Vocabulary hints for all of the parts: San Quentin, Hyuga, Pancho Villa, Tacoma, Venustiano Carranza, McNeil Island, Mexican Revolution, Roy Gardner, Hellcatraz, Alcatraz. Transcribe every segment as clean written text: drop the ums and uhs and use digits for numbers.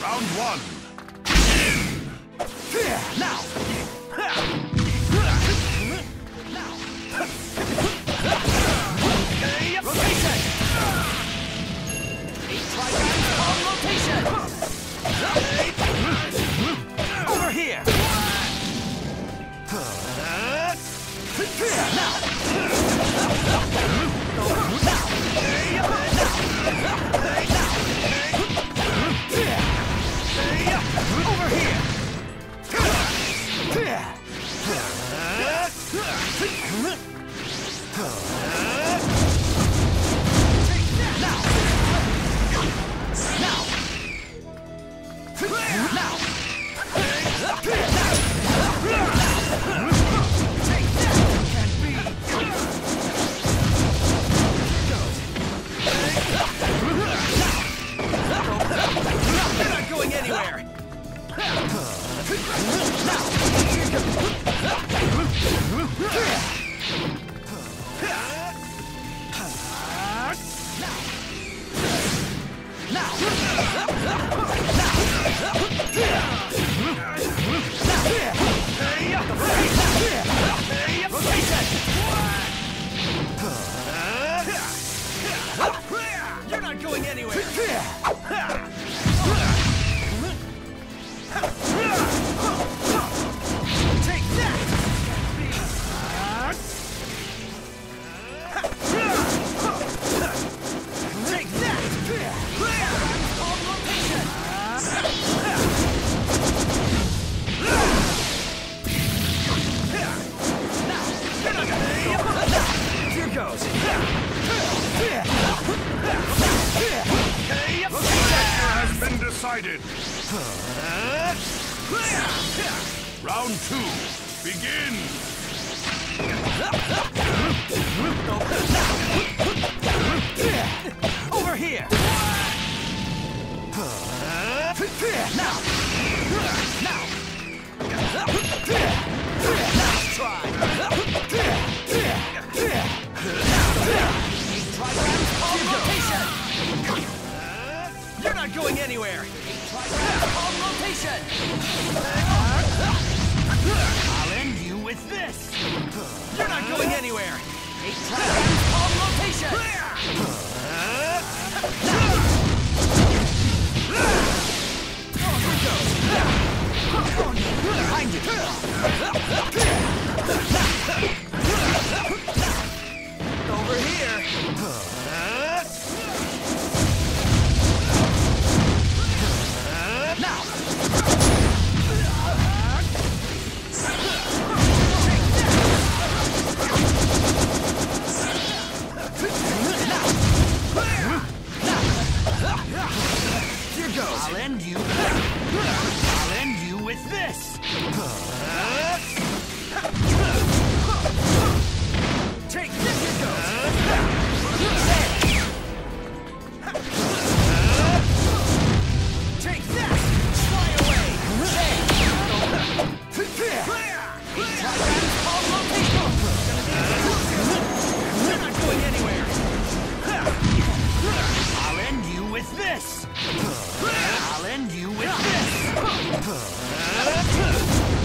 Round one. Begin. Now. Rotation. A triangle on rotation. Over here. Over here! Now! You're not going anywhere. Decided. Round two, begin. Over here. Now. Now. Let's try. You're not going anywhere. On rotation. I'll end you with this. You're not going anywhere. On rotation. Oh, here goes. Behind you. Over here. I'll end you with this. Take this, it goes. Take that. Fly away. We're not going anywhere. I'll end you with this. I'll end you with this!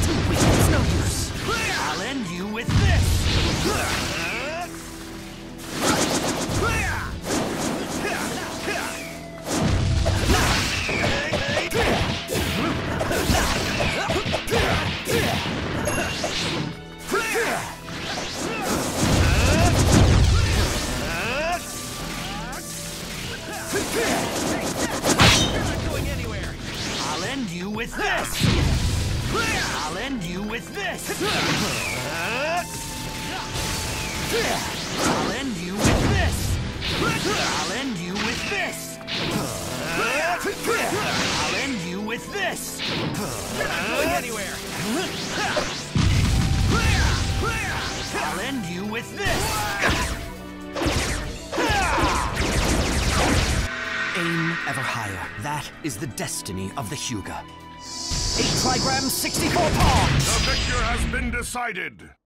2 weeks, it's no use. I'll end you with this! With this. I'll end you with this. I'll end you with this. I'll end you with this. I'll end you with this. You're not going anywhere. I'll end you with this. Aim ever higher. That is the destiny of the Hyuga. 8 trigrams, 64 palms! The victor has been decided!